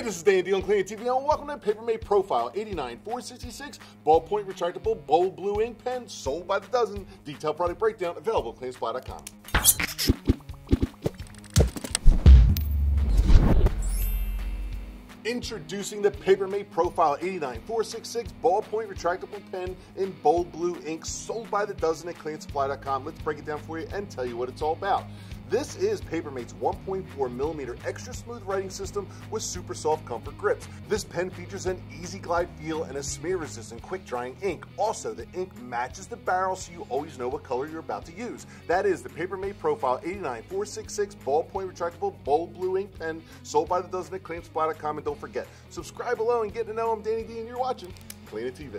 Hey, this is Danny D on Clean It TV, and welcome to Paper Mate Profile 89 466 ballpoint retractable bold blue ink pen, sold by the dozen. Detailed product breakdown available at CleanItSupply.com. Introducing the Paper Mate Profile 89 466 ballpoint retractable pen in bold blue ink, sold by the dozen at CleanItSupply.com. Let's break it down for you and tell you what it's all about. This is Paper Mate's 1.4mm extra smooth writing system with super soft comfort grips. This pen features an easy glide feel and a smear resistant quick drying ink. Also, the ink matches the barrel, so you always know what color you're about to use. That is the Paper Mate Profile 89 466 ballpoint retractable bold blue ink pen, sold by the dozen at CleanItSupply.com. And don't forget, subscribe below and get to know. I'm Danny D, and you're watching Clean It TV.